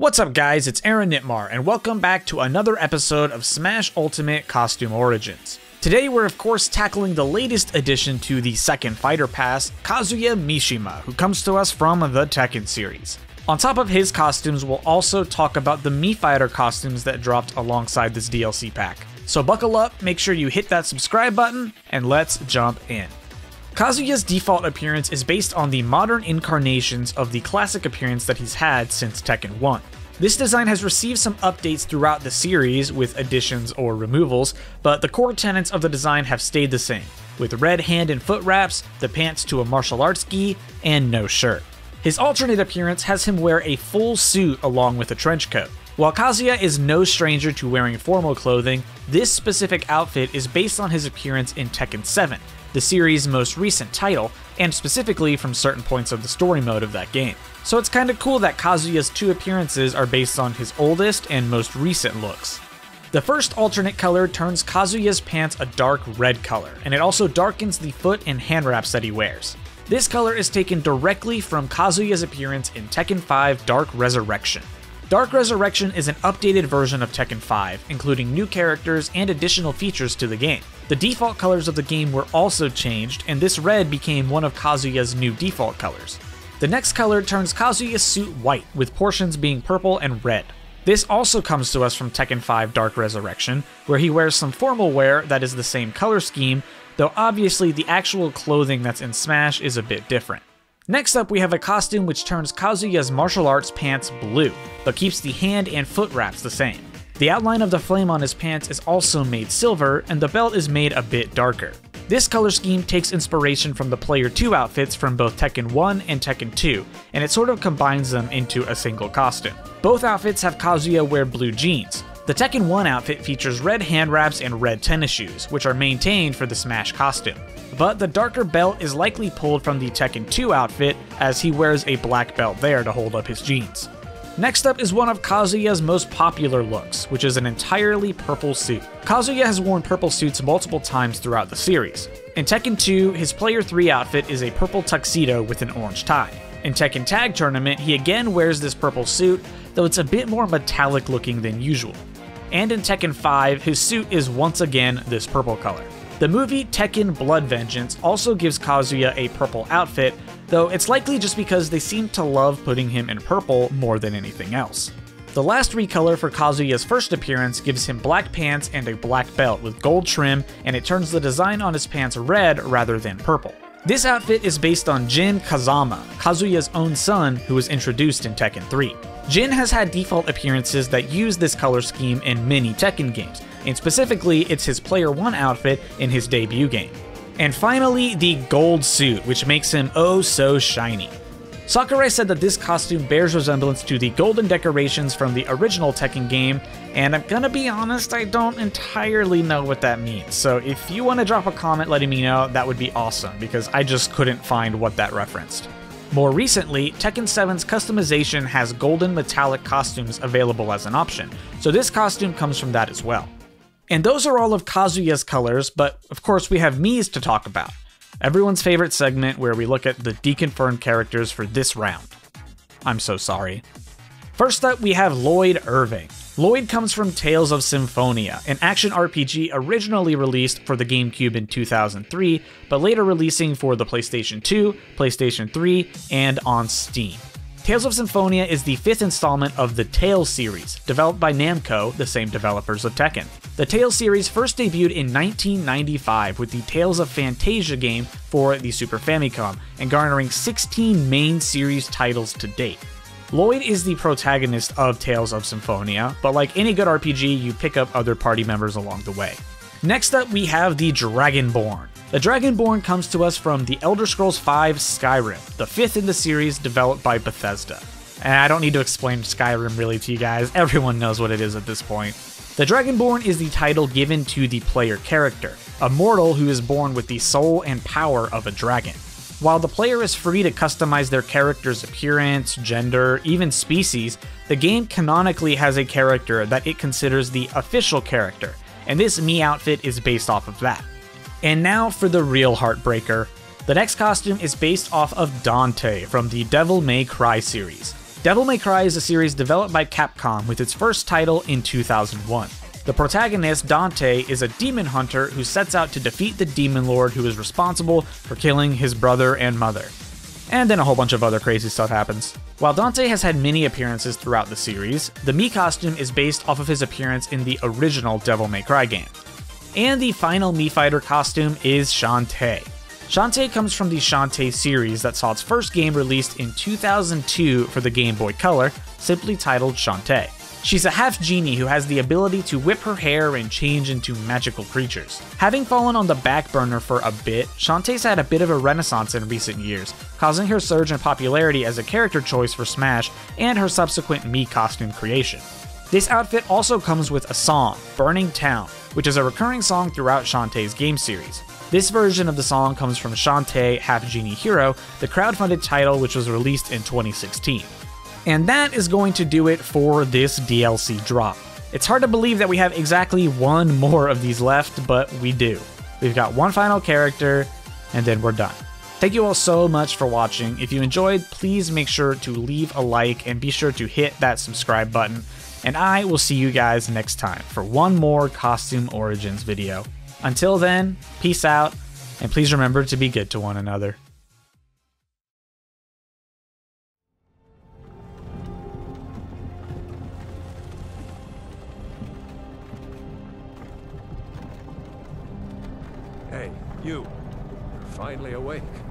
What's up guys, it's Aaron Nitmar, and welcome back to another episode of Smash Ultimate Costume Origins. Today we're of course tackling the latest addition to the second fighter pass, Kazuya Mishima, who comes to us from the Tekken series. On top of his costumes, we'll also talk about the Mii Fighter costumes that dropped alongside this DLC pack. So buckle up, make sure you hit that subscribe button, and let's jump in. Kazuya's default appearance is based on the modern incarnations of the classic appearance that he's had since Tekken 1. This design has received some updates throughout the series with additions or removals, but the core tenets of the design have stayed the same, with red hand and foot wraps, the pants to a martial arts gi, and no shirt. His alternate appearance has him wear a full suit along with a trench coat. While Kazuya is no stranger to wearing formal clothing, this specific outfit is based on his appearance in Tekken 7, the series' most recent title, and specifically from certain points of the story mode of that game. So it's kinda cool that Kazuya's two appearances are based on his oldest and most recent looks. The first alternate color turns Kazuya's pants a dark red color, and it also darkens the foot and hand wraps that he wears. This color is taken directly from Kazuya's appearance in Tekken 5 Dark Resurrection. Dark Resurrection is an updated version of Tekken 5, including new characters and additional features to the game. The default colors of the game were also changed, and this red became one of Kazuya's new default colors. The next color turns Kazuya's suit white, with portions being purple and red. This also comes to us from Tekken 5 Dark Resurrection, where he wears some formal wear that is the same color scheme, though obviously the actual clothing that's in Smash is a bit different. Next up, we have a costume which turns Kazuya's martial arts pants blue, but keeps the hand and foot wraps the same. The outline of the flame on his pants is also made silver, and the belt is made a bit darker. This color scheme takes inspiration from the Player 2 outfits from both Tekken 1 and Tekken 2, and it sort of combines them into a single costume. Both outfits have Kazuya wear blue jeans. The Tekken 1 outfit features red hand wraps and red tennis shoes, which are maintained for the Smash costume. But the darker belt is likely pulled from the Tekken 2 outfit, as he wears a black belt there to hold up his jeans. Next up is one of Kazuya's most popular looks, which is an entirely purple suit. Kazuya has worn purple suits multiple times throughout the series. In Tekken 2, his Player 3 outfit is a purple tuxedo with an orange tie. In Tekken Tag Tournament, he again wears this purple suit, though it's a bit more metallic looking than usual. And in Tekken 5, his suit is once again this purple color. The movie Tekken Blood Vengeance also gives Kazuya a purple outfit, though it's likely just because they seem to love putting him in purple more than anything else. The last recolor for Kazuya's first appearance gives him black pants and a black belt with gold trim, and it turns the design on his pants red rather than purple. This outfit is based on Jin Kazama, Kazuya's own son who was introduced in Tekken 3. Jin has had default appearances that use this color scheme in many Tekken games, and specifically it's his Player 1 outfit in his debut game. And finally, the gold suit, which makes him oh so shiny. Sakurai said that this costume bears resemblance to the golden decorations from the original Tekken game, and I'm gonna be honest, I don't entirely know what that means, so if you want to drop a comment letting me know, that would be awesome, because I just couldn't find what that referenced. More recently, Tekken 7's customization has golden metallic costumes available as an option, so this costume comes from that as well. And those are all of Kazuya's colors, but of course we have Miis to talk about. Everyone's favorite segment where we look at the deconfirmed characters for this round. I'm so sorry. First up, we have Lloyd Irving. Lloyd comes from Tales of Symphonia, an action RPG originally released for the GameCube in 2003, but later releasing for the PlayStation 2, PlayStation 3, and on Steam. Tales of Symphonia is the fifth installment of the Tales series, developed by Namco, the same developers of Tekken. The Tales series first debuted in 1995 with the Tales of Phantasia game for the Super Famicom, and garnering 16 main series titles to date. Lloyd is the protagonist of Tales of Symphonia, but like any good RPG, you pick up other party members along the way. Next up, we have the Dragonborn. The Dragonborn comes to us from The Elder Scrolls V: Skyrim, the fifth in the series developed by Bethesda. And I don't need to explain Skyrim really to you guys, everyone knows what it is at this point. The Dragonborn is the title given to the player character, a mortal who is born with the soul and power of a dragon. While the player is free to customize their character's appearance, gender, even species, the game canonically has a character that it considers the official character, and this Mii outfit is based off of that. And now for the real heartbreaker. The next costume is based off of Dante from the Devil May Cry series. Devil May Cry is a series developed by Capcom with its first title in 2001. The protagonist, Dante, is a demon hunter who sets out to defeat the demon lord who is responsible for killing his brother and mother. And then a whole bunch of other crazy stuff happens. While Dante has had many appearances throughout the series, the Mii costume is based off of his appearance in the original Devil May Cry game. And the final Mii fighter costume is Shantae. Shantae comes from the Shantae series that saw its first game released in 2002 for the Game Boy Color, simply titled Shantae. She's a half-genie who has the ability to whip her hair and change into magical creatures. Having fallen on the back burner for a bit, Shantae's had a bit of a renaissance in recent years, causing her surge in popularity as a character choice for Smash and her subsequent Mii costume creation. This outfit also comes with a song, Burning Town, which is a recurring song throughout Shantae's game series. This version of the song comes from Shantae: Half-Genie Hero, the crowdfunded title which was released in 2016. And that is going to do it for this DLC drop. It's hard to believe that we have exactly one more of these left, but we do. We've got one final character, and then we're done. Thank you all so much for watching. If you enjoyed, please make sure to leave a like and be sure to hit that subscribe button. And I will see you guys next time for one more Costume Origins video. Until then, peace out, and please remember to be good to one another. Hey, you. You're finally awake.